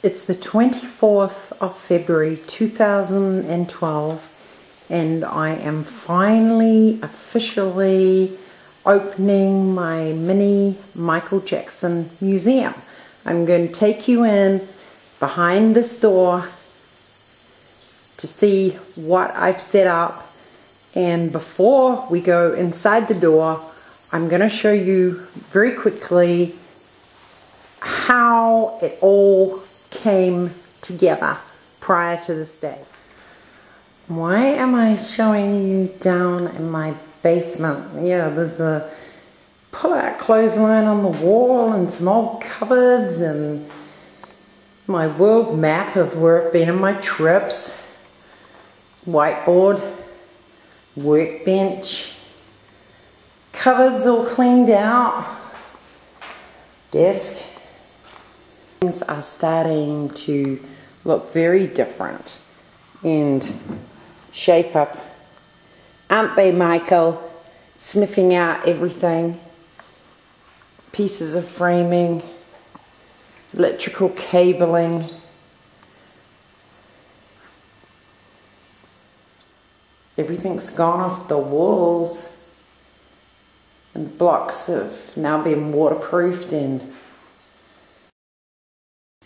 It's the 24th of February 2012 and I am finally officially opening my mini Michael Jackson museum. I'm going to take you in behind this door to see what I've set up, and before we go inside the door I'm going to show you very quickly how it all came together prior to this day. Why am I showing you down in my basement? Yeah, there's a pull-out clothesline on the wall and some old cupboards and my world map of where I've been on my trips, whiteboard, workbench, cupboards all cleaned out, desk. Things are starting to look very different and shape up. Aren't they, Michael? Sniffing out everything. Pieces of framing, electrical cabling. Everything's gone off the walls. And blocks have now been waterproofed and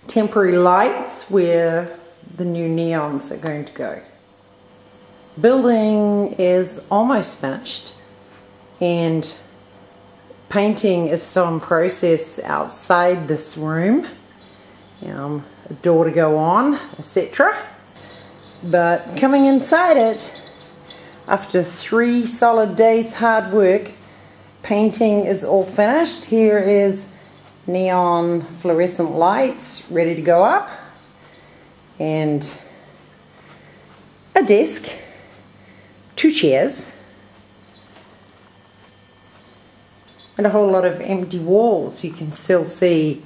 temporary lights where the new neons are going to go. Building is almost finished and painting is still in process outside this room. A door to go on, etc. But coming inside it, after 3 solid days hard work, painting is all finished. Here is neon fluorescent lights ready to go up, and a desk, 2 chairs, and a whole lot of empty walls. You can still see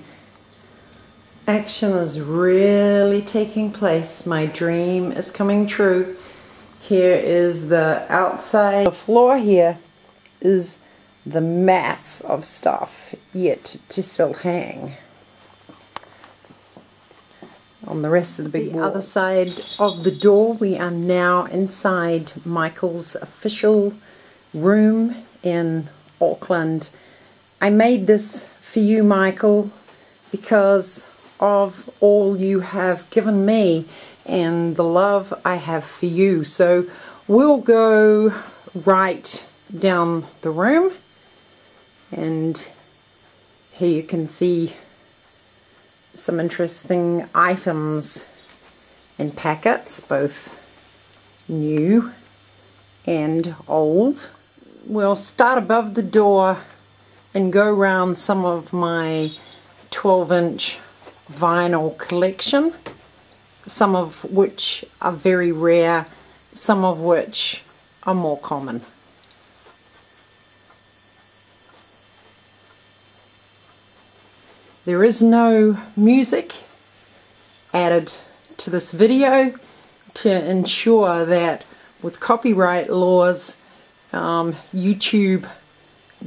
action is really taking place. My dream is coming true. Here is the outside. The floor here is the mass of stuff yet to still hang on the rest of the big walls. Other side of the door, we are now inside Michael's official room in Auckland. I made this for you, Michael, because of all you have given me and the love I have for you. So we'll go right down the room. And here you can see some interesting items in packets, both new and old. We'll start above the door and go round some of my 12-inch vinyl collection, some of which are very rare, some of which are more common. There is no music added to this video to ensure that with copyright laws, YouTube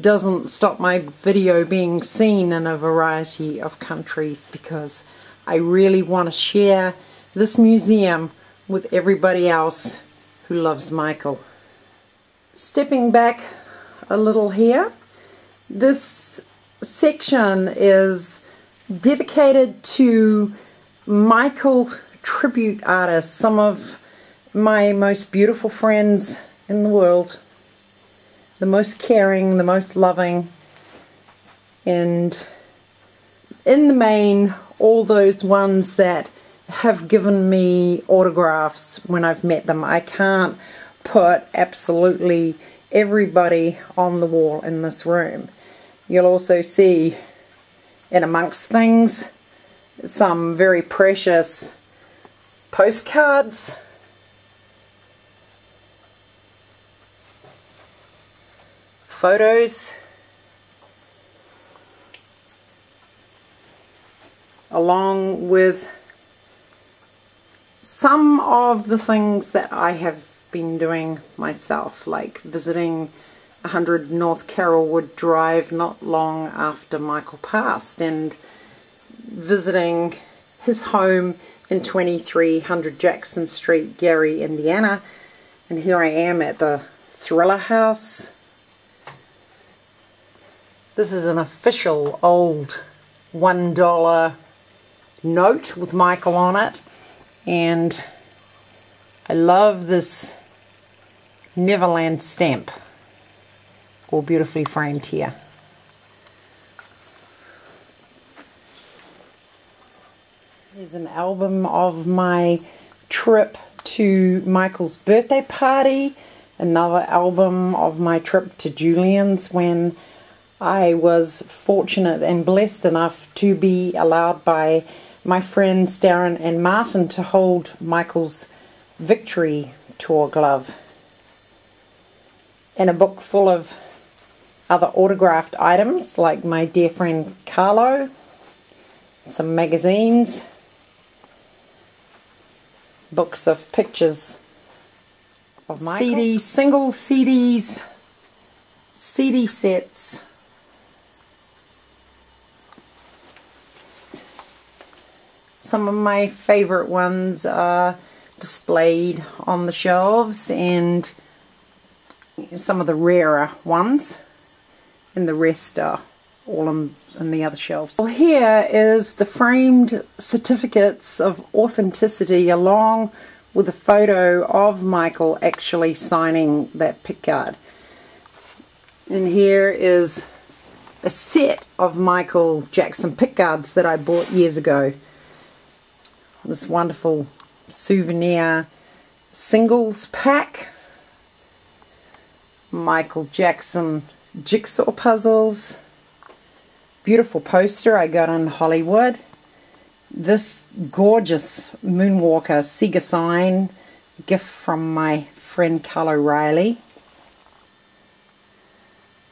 doesn't stop my video being seen in a variety of countries, because I really want to share this museum with everybody else who loves Michael. Stepping back a little here, this section is dedicated to Michael tribute artists, some of my most beautiful friends in the world, the most caring, the most loving, and in the main all those ones that have given me autographs when I've met them. I can't put absolutely everybody on the wall in this room. You'll also see in amongst things some very precious postcards, photos, along with some of the things that I have been doing myself, like visiting 100 North Carolwood Drive not long after Michael passed and visiting his home in 2300 Jackson Street, Gary, Indiana. And here I am at the Thriller House. This is an official old $1 note with Michael on it. And I love this Neverland stamp, all beautifully framed here. Here's an album of my trip to Michael's birthday party, another album of my trip to Julien's when I was fortunate and blessed enough to be allowed by my friends Darren and Martin to hold Michael's Victory tour glove, and a book full of other autographed items like my dear friend Carlo, some magazines, books of pictures of Michael, CDs, single CDs, CD sets. Some of my favorite ones are displayed on the shelves, and some of the rarer ones, and the rest are all on the other shelves. Well, here is the framed certificates of authenticity along with a photo of Michael actually signing that pick card. And here is a set of Michael Jackson pick cards that I bought years ago. This wonderful souvenir singles pack, Michael Jackson jigsaw puzzles, beautiful poster I got in Hollywood, this gorgeous Moonwalker Sega sign, gift from my friend Carlo Riley,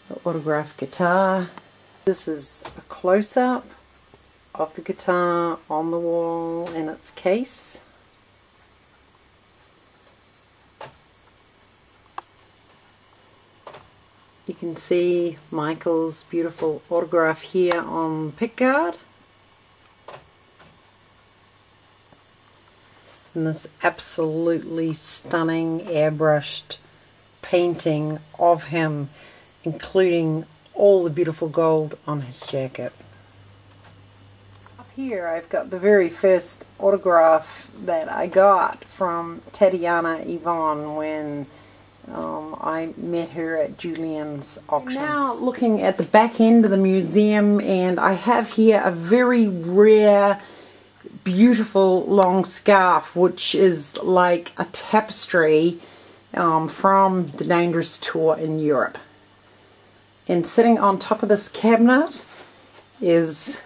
the autographed guitar. This is a close-up of the guitar on the wall in its case. You can see Michael's beautiful autograph here on the pick guard. And this absolutely stunning airbrushed painting of him, including all the beautiful gold on his jacket. Up here I've got the very first autograph that I got from Tatiana Yvonne when I met her at Julien's Auction. Now looking at the back end of the museum, and I have here a very rare, beautiful long scarf which is like a tapestry from the Dangerous tour in Europe. And sitting on top of this cabinet is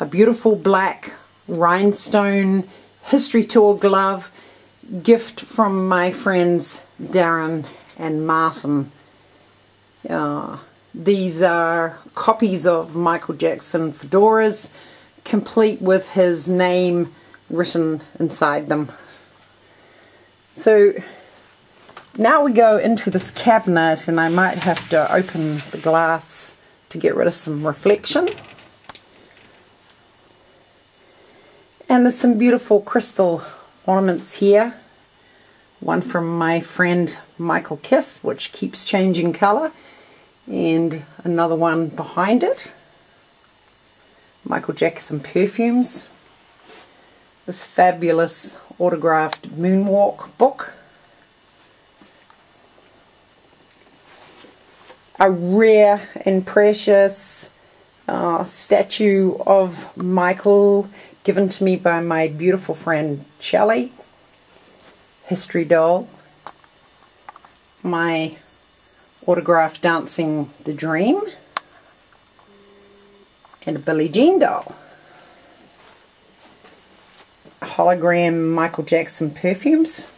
a beautiful black rhinestone history tour glove, gift from my friends Darren and Martin. These are copies of Michael Jackson fedoras, complete with his name written inside them. So now we go into this cabinet, and I might have to open the glass to get rid of some reflection. And there's some beautiful crystal ornaments here. One from my friend Michael Kiss, which keeps changing colour, and another one behind it. Michael Jackson perfumes. This fabulous autographed Moonwalk book. A rare and precious statue of Michael given to me by my beautiful friend Shelley. History doll, my autograph Dancing the Dream, and a Billie Jean doll. Hologram Michael Jackson perfumes,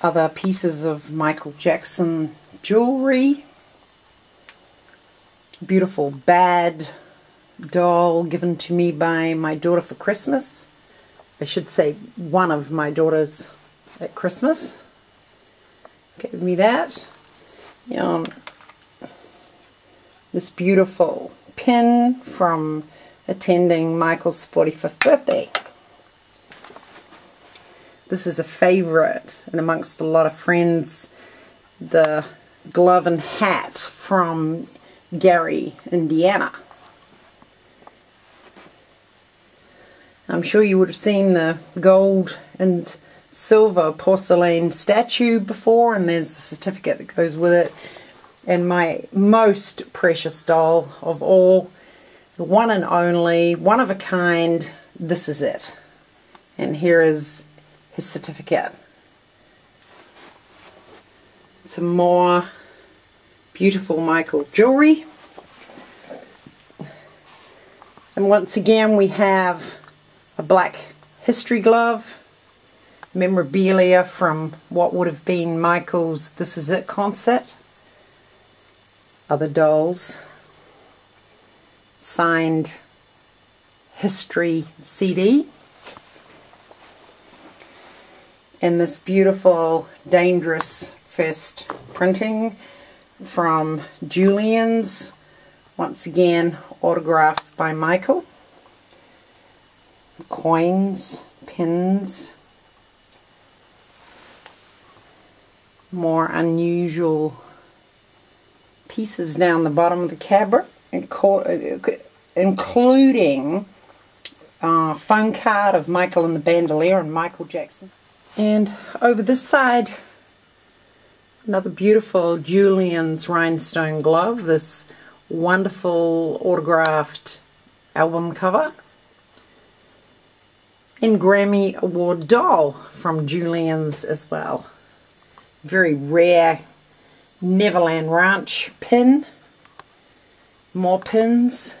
other pieces of Michael Jackson jewelry, beautiful bad doll given to me by my daughter for Christmas. I should say one of my daughters at Christmas gave me that. This beautiful pin from attending Michael's 45th birthday. This is a favorite, and amongst a lot of friends, the glove and hat from Gary, Indiana. I'm sure you would have seen the gold and silver porcelain statue before, and there's the certificate that goes with it. And my most precious doll of all, one and only, one of a kind, This Is It. And here is his certificate. Some more beautiful Michael jewelry. And once again we have a black history glove, memorabilia from what would have been Michael's This Is It concert, other dolls, signed history CD, and this beautiful Dangerous first printing from Julien's, once again autographed by Michael. Coins, pins, more unusual pieces down the bottom of the cabinet, including a phone card of Michael and the Bandolier and Michael Jackson. And over this side, another beautiful Julien's rhinestone glove, this wonderful autographed album cover, and Grammy Award doll from Julien's as well. Very rare Neverland Ranch pin, more pins,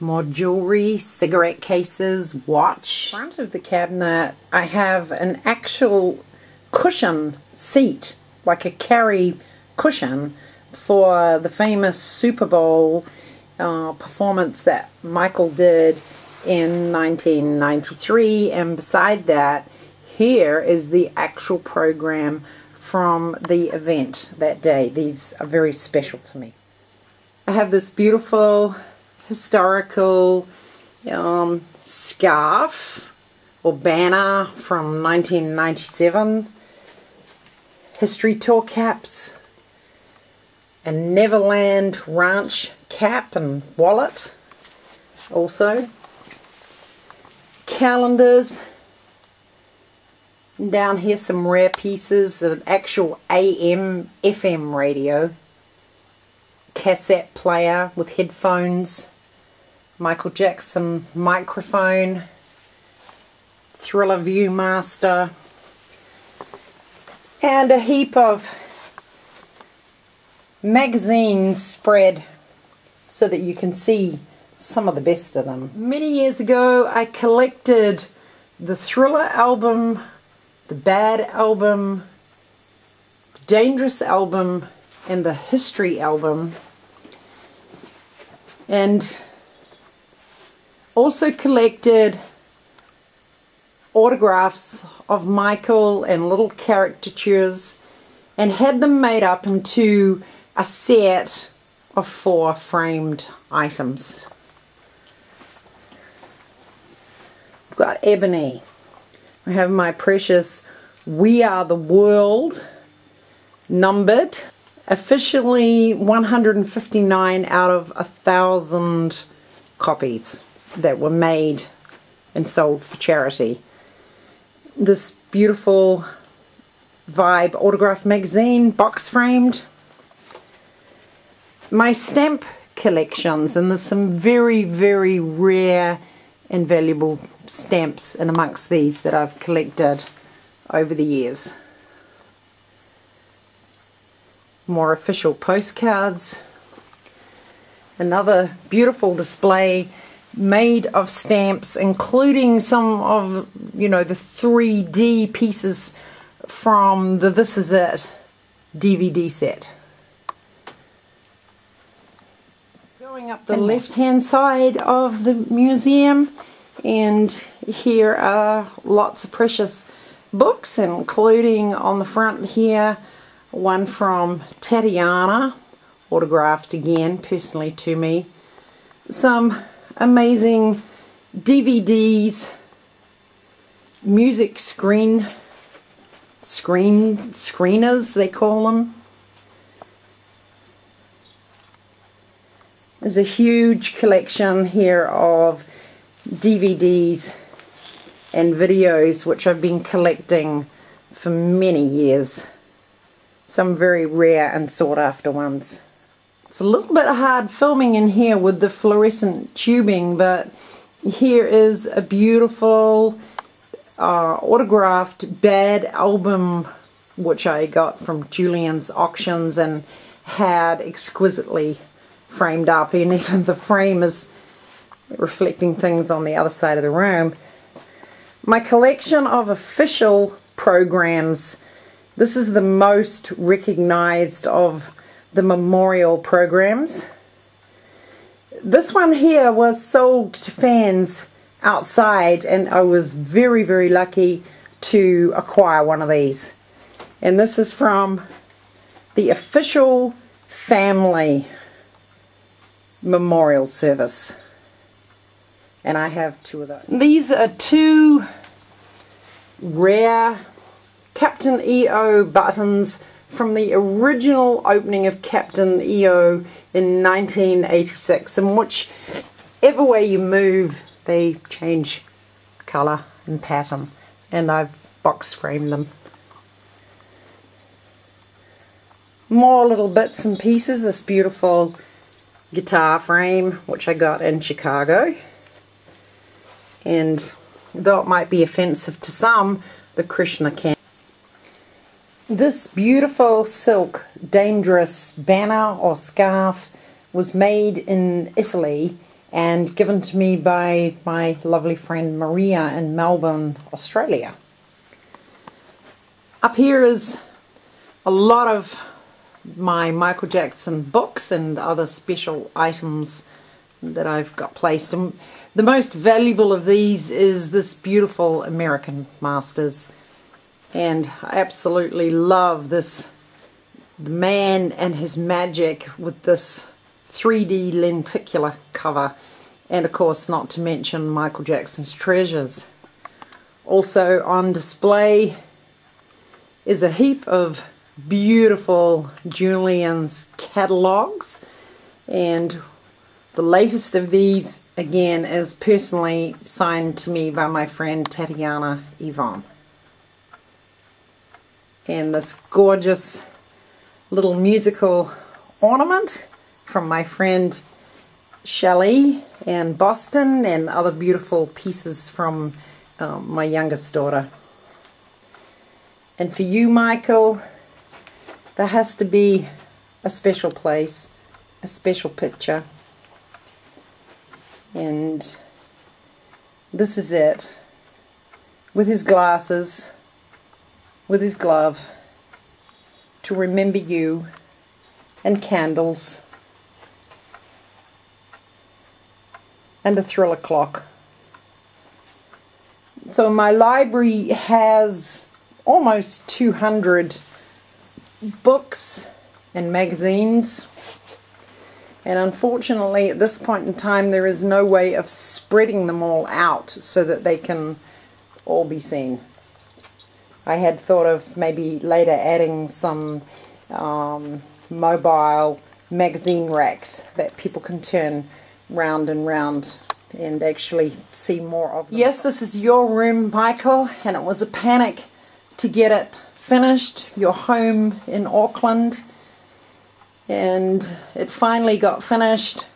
more jewelry, cigarette cases, watch. In front of the cabinet I have an actual cushion seat, like a carry cushion, for the famous Super Bowl performance that Michael did in 1993, and beside that here is the actual program from the event that day. These are very special to me. I have this beautiful historical scarf or banner from 1997, history tour caps, a Neverland Ranch cap and wallet, also calendars, and down here some rare pieces of actual AM FM radio, cassette player with headphones, Michael Jackson microphone, Thriller Viewmaster, and a heap of magazines spread so that you can see some of the best of them. Many years ago I collected the Thriller album, the Bad album, the Dangerous album, and the History album, and also collected autographs of Michael and little caricatures, and had them made up into a set of 4 framed items. I've got ebony. I have my precious We Are the World, numbered, officially 159 out of 1,000 copies that were made and sold for charity. This beautiful Vibe autograph magazine, box framed. My stamp collections, and there's some very, very rare and valuable stamps in amongst these that I've collected over the years. More official postcards. Another beautiful display made of stamps, including some of, you know, the 3D pieces from the This Is It DVD set. Going up the left hand side of the museum, and here are lots of precious books, including on the front here one from Tatiana, autographed again personally to me, some amazing DVDs, music screeners they call them. There's a huge collection here of DVDs and videos which I've been collecting for many years. Some very rare and sought after ones. It's a little bit hard filming in here with the fluorescent tubing, but here is a beautiful autographed bad album which I got from Julien's Auctions and had exquisitely framed up, and even the frame is reflecting things on the other side of the room. My collection of official programs. This is the most recognized of the memorial programs. This one here was sold to fans outside, and I was very, very lucky to acquire one of these. And this is from the official family memorial service, and I have two of those. These are two rare Captain EO buttons from the original opening of Captain EO in 1986, in which every way you move they change colour and pattern, and I've box framed them. More little bits and pieces, this beautiful guitar frame which I got in Chicago, and though it might be offensive to some, the Krishna can. This beautiful silk Dangerous banner or scarf was made in Italy and given to me by my lovely friend Maria in Melbourne, Australia. Up here is a lot of my Michael Jackson books and other special items that I've got placed, and the most valuable of these is this beautiful American Masters, and I absolutely love this, the man and his magic with this 3D lenticular cover, and of course not to mention Michael Jackson's treasures. Also on display is a heap of beautiful Julien's catalogs, and the latest of these again is personally signed to me by my friend Tatiana Yvonne. And this gorgeous little musical ornament from my friend Shelley in Boston, and other beautiful pieces from my youngest daughter. And for you, Michael, there has to be a special place, a special picture. And this is it, with his glasses, with his glove, to remember you, and candles, and a Thriller clock. So my library has almost 200 books and magazines, and unfortunately at this point in time there is no way of spreading them all out so that they can all be seen. I had thought of maybe later adding some mobile magazine racks that people can turn round and round and actually see more of them. Yes, this is your room, Michael, and it was a panic to get it finished, your home in Auckland, and it finally got finished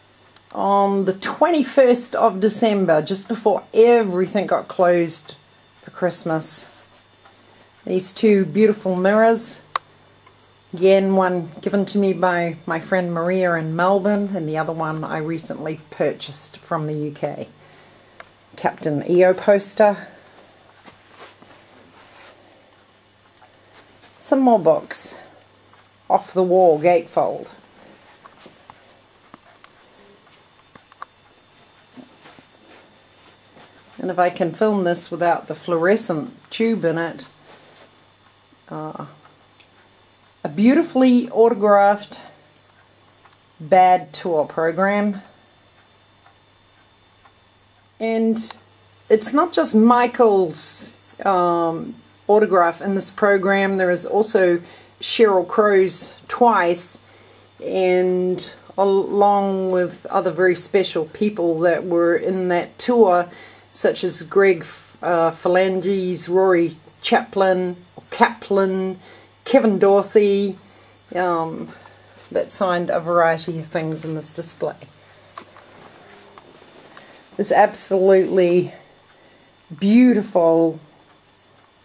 on the 21st of December, just before everything got closed for Christmas. These two beautiful mirrors, again one given to me by my friend Maria in Melbourne, and the other one I recently purchased from the UK. Captain EO poster. Some more books, off the wall, gatefold. And if I can film this without the fluorescent tube in it, a beautifully autographed bad tour program And it's not just Michael's autograph in this program. There is also Cheryl Crowe's twice, and along with other very special people that were in that tour, such as Greg Falanges, Rory Chaplin, Kevin Dorsey, that signed a variety of things in this display. This absolutely beautiful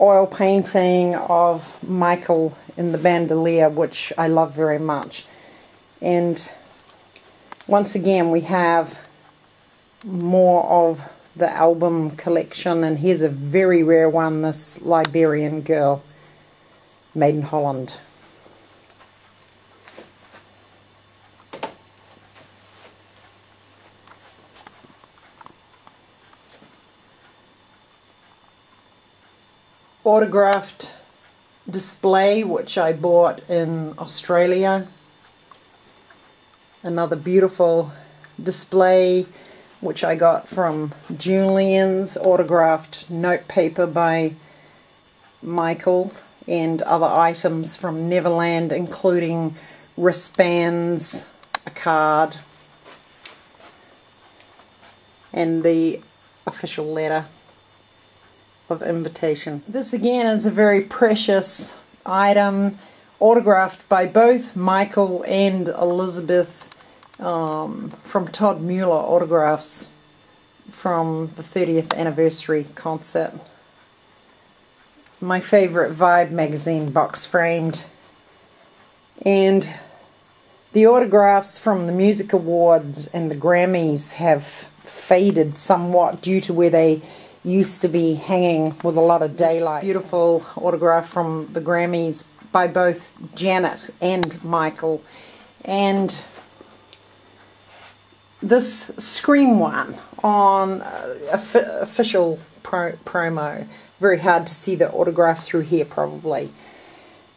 oil painting of Michael in the bandolier, which I love very much. And once again we have more of the album collection, and here's a very rare one, this Liberian Girl, made in Holland. Autographed display which I bought in Australia. Another beautiful display which I got from Julien's, autographed notepaper by Michael, and other items from Neverland, including wristbands, a card, and the official letter of invitation. This again is a very precious item, autographed by both Michael and Elizabeth, from Todd Mueller autographs from the 30th anniversary concert. My favorite Vibe magazine, box framed, and the autographs from the music awards and the Grammys have faded somewhat due to where they used to be hanging with a lot of daylight. This beautiful autograph from the Grammys by both Janet and Michael, and this Scream one on official promo. Very hard to see the autograph through here probably.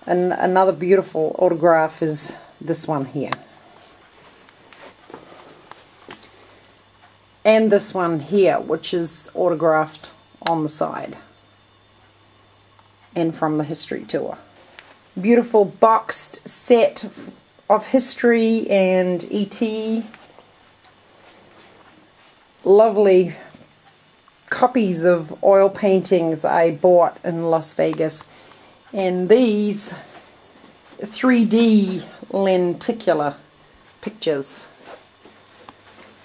And another beautiful autograph is this one here. And this one here, which is autographed on the side and from the history tour. Beautiful boxed set of history and E.T. Lovely copies of oil paintings I bought in Las Vegas, and these 3D lenticular pictures.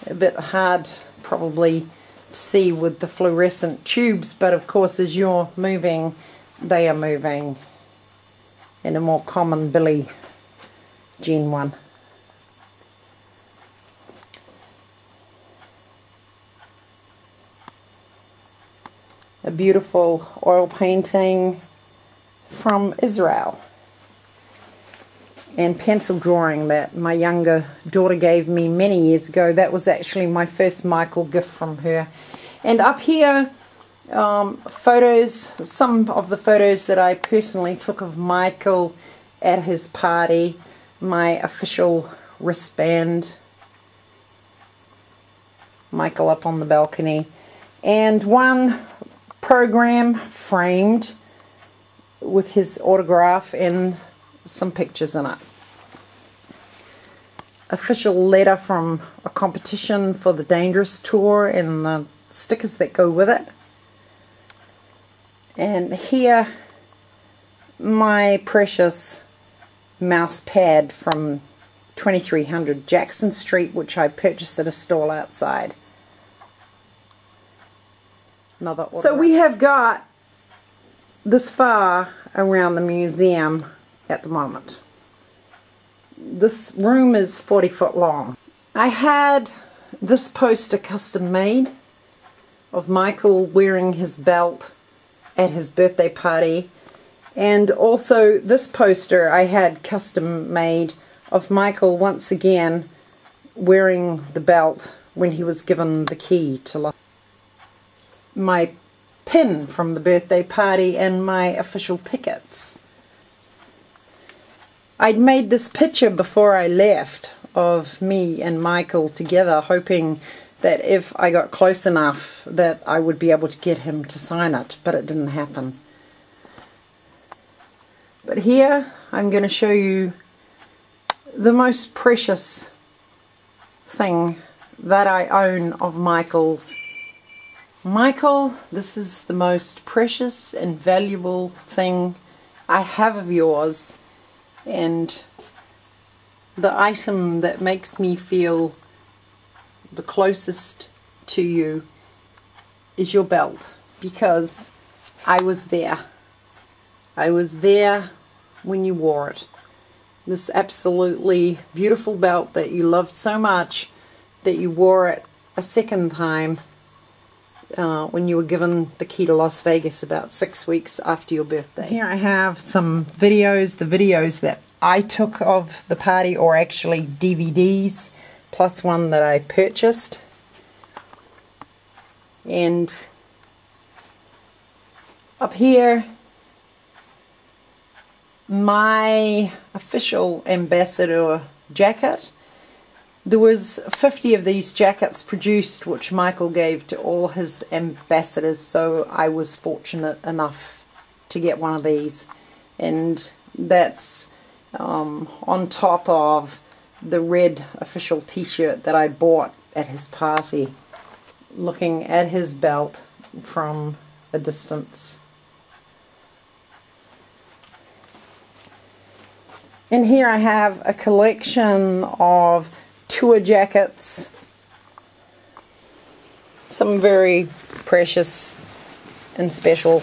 A bit hard probably to see with the fluorescent tubes, but of course as you're moving they are moving, in a more common Billie Jean one. A beautiful oil painting from Israel, and pencil drawing that my younger daughter gave me many years ago. That was actually my first Michael gift from her. And up here, photos, some of the photos that I personally took of Michael at his party, my official wristband, Michael up on the balcony, and one program framed with his autograph and some pictures in it. Official letter from a competition for the Dangerous tour and the stickers that go with it. And here, my precious mouse pad from 2300 Jackson Street, which I purchased at a stall outside. Another autograph. So we have got this far around the museum at the moment. This room is 40 foot long. I had this poster custom made of Michael wearing his belt at his birthday party, and also this poster I had custom made of Michael once again wearing the belt when he was given the key to life. My pin from the birthday party and my official tickets. I'd made this picture before I left of me and Michael together, hoping that if I got close enough that I would be able to get him to sign it, but it didn't happen. But here I'm going to show you the most precious thing that I own of Michael's. Michael, this is the most precious and valuable thing I have of yours, and the item that makes me feel the closest to you is your belt, because I was there. I was there when you wore it. This absolutely beautiful belt that you loved so much that you wore it a second time when you were given the key to Las Vegas about 6 weeks after your birthday. Here I have some videos, the videos that I took of the party, or actually DVDs, plus one that I purchased. And up here, my official ambassador jacket. There was 50 of these jackets produced, which Michael gave to all his ambassadors, so I was fortunate enough to get one of these. And that's on top of the red official t-shirt that I bought at his party, looking at his belt from a distance. And here I have a collection of tour jackets, some very precious and special,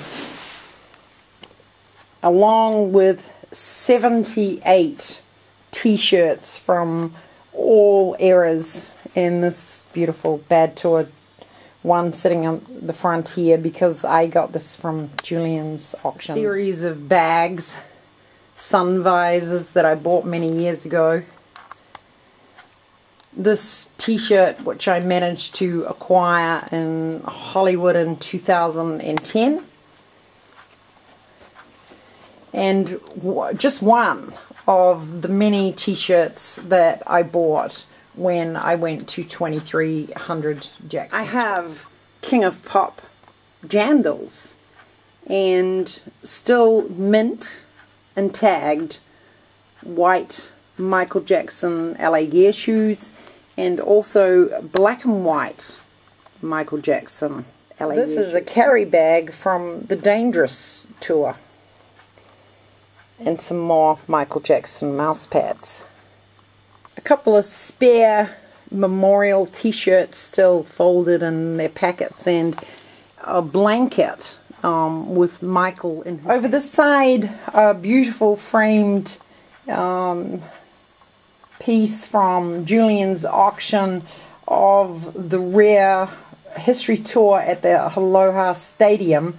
along with 78 t-shirts from all eras, and this beautiful Bad Tour one sitting on the front here, because I got this from Julien's Auction. Series of bags, sun visors that I bought many years ago. This t-shirt, which I managed to acquire in Hollywood in 2010. And just one of the many t-shirts that I bought when I went to 2300 Jackson. I have King of Pop jandals, and still mint and tagged white Michael Jackson LA Gear shoes, and also black and white Michael Jackson LA Gear. This is a carry bag from the Dangerous tour, and some more Michael Jackson mouse pads. A couple of spare memorial t-shirts still folded in their packets, and a blanket with Michael in his. Over this side, a beautiful framed piece from Julien's Auction of the rare history tour at the Aloha Stadium,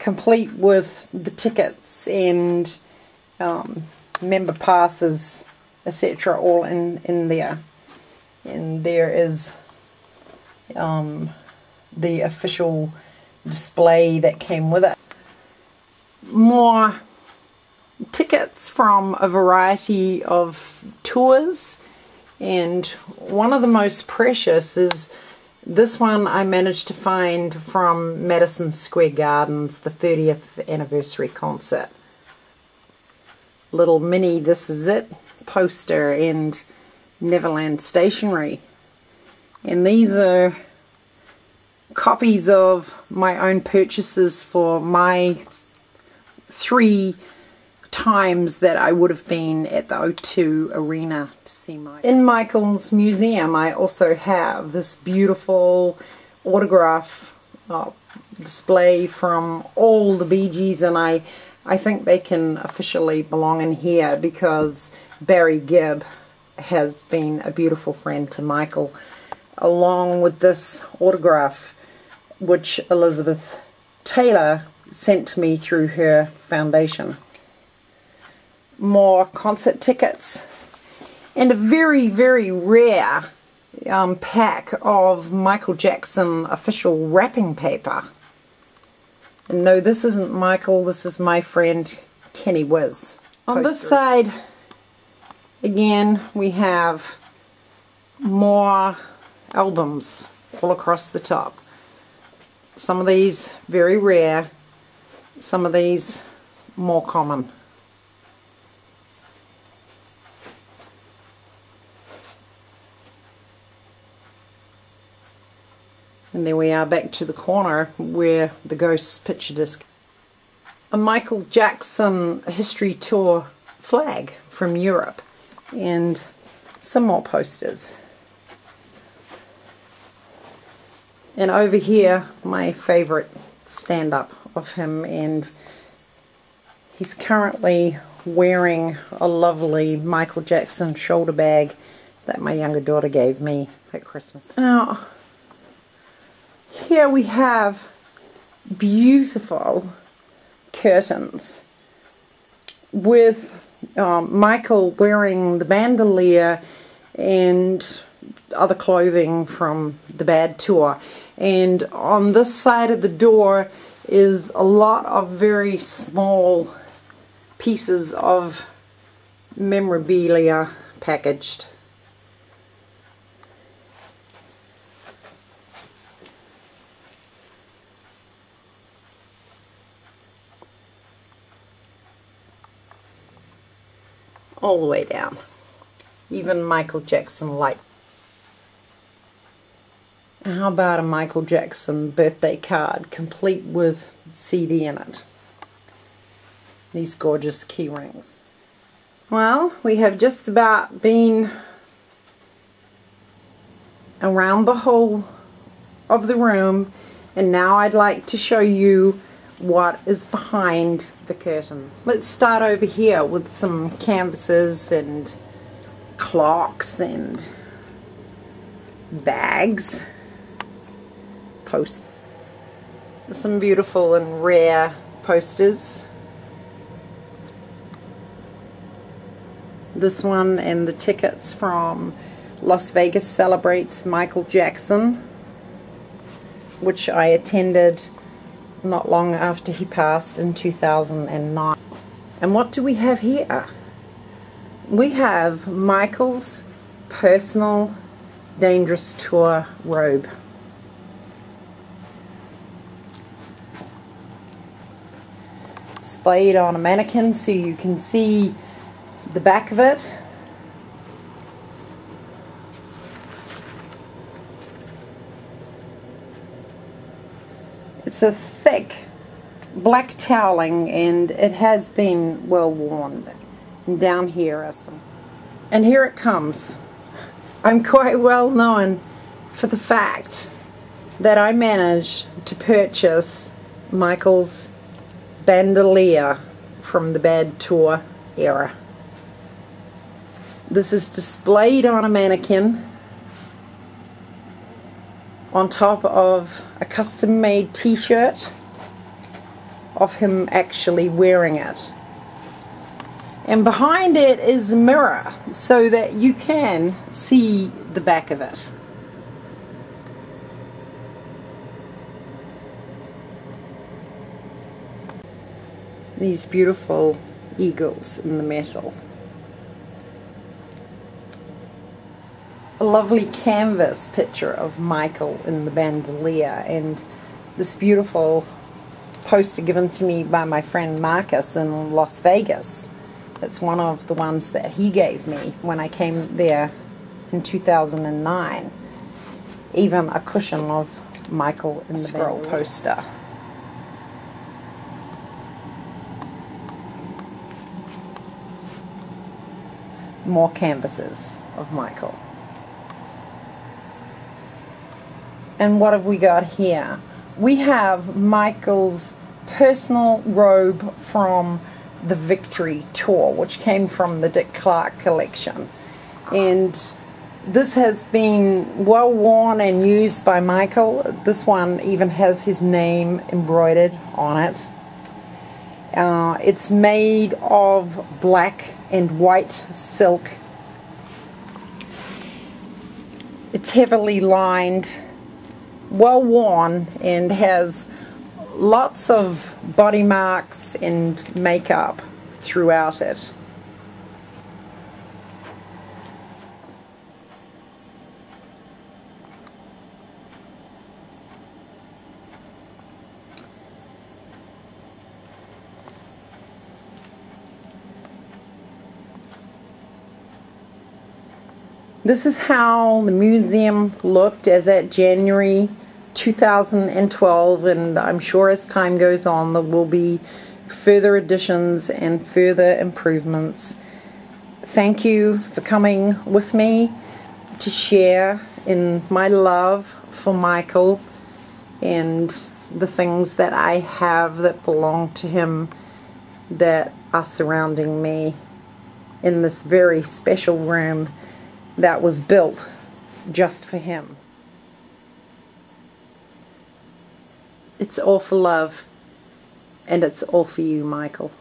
complete with the tickets and member passes, etc., all in there. And there is the official display that came with it. More tickets from a variety of tours, and one of the most precious is this one I managed to find from Madison Square Gardens, the 30th anniversary concert. Little mini This Is It poster and Neverland stationery. And these are copies of my own purchases for my three times that I would have been at the O2 arena to see Michael. In Michael's museum I also have this beautiful autograph display from all the Bee Gees, and I think they can officially belong in here because Barry Gibb has been a beautiful friend to Michael, along with this autograph which Elizabeth Taylor sent me through her foundation. More concert tickets, and a very, very rare pack of Michael Jackson official wrapping paper. And no, this isn't Michael, this is my friend Kenny Wiz. On this side, again, we have more albums all across the top. Some of these very rare, some of these more common. And there we are back to the corner where the ghost's picture disc. A Michael Jackson history tour flag from Europe and some more posters. And over here, my favorite stand-up of him, and he's currently wearing a lovely Michael Jackson shoulder bag that my younger daughter gave me at Christmas. Now, here we have beautiful curtains with Michael wearing the bandolier and other clothing from the Bad Tour. And on this side of the door is a lot of very small pieces of memorabilia packaged. All the way down, even Michael Jackson light. How about a Michael Jackson birthday card complete with CD in it? These gorgeous key rings. Well, we have just about been around the whole of the room, and now I'd like to show you what is behind the curtains. Let's start over here with some canvases and clocks and bags, posters, some beautiful and rare posters. This one and the tickets from Las Vegas Celebrates Michael Jackson, which I attended not long after he passed in 2009. And what do we have here? We have Michael's personal Dangerous tour robe. Displayed on a mannequin so you can see the back of it. It's a thick black toweling and it has been well worn. And down here are some. And here it comes. I'm quite well known for the fact that I managed to purchase Michael's bandolier from the Bad Tour era. This is displayed on a mannequin on top of a custom-made t-shirt of him actually wearing it. And behind it is a mirror so that you can see the back of it. These beautiful eagles in the metal. A lovely canvas picture of Michael in the bandolier, and this beautiful poster given to me by my friend Marcus in Las Vegas. It's one of the ones that he gave me when I came there in 2009. Even a cushion of Michael in the scroll poster. More canvases of Michael. And what have we got here? We have Michael's personal robe from the Victory tour, which came from the Dick Clark collection, and this has been well worn and used by Michael. This one even has his name embroidered on it. It's made of black and white silk. It's heavily lined, well worn, and has lots of body marks and makeup throughout it. This is how the museum looked as at January 2012, and I'm sure as time goes on there will be further additions and further improvements. Thank you for coming with me to share in my love for Michael and the things that I have that belong to him that are surrounding me in this very special room that was built just for him. It's all for love, and it's all for you, Michael.